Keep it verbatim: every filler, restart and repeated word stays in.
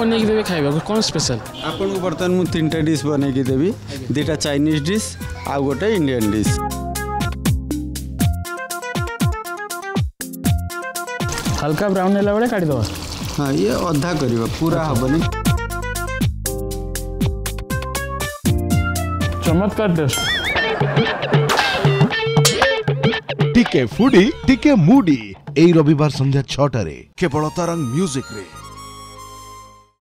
बनई देबे खाइबा कोन स्पेशल आपन को बर्तन मु तीनटा डिश बनई के देबी दुटा चाइनीज डिश आ गोटे इंडियन डिश हल्का ब्राउन होला बडे काटी दो हां ये आधा करबा पूरा हबनी चमत्कार टेस्ट टीके फूडी टीके मूडी ए रविवार संध्या छह टारे केवल तरंग म्यूजिक रे।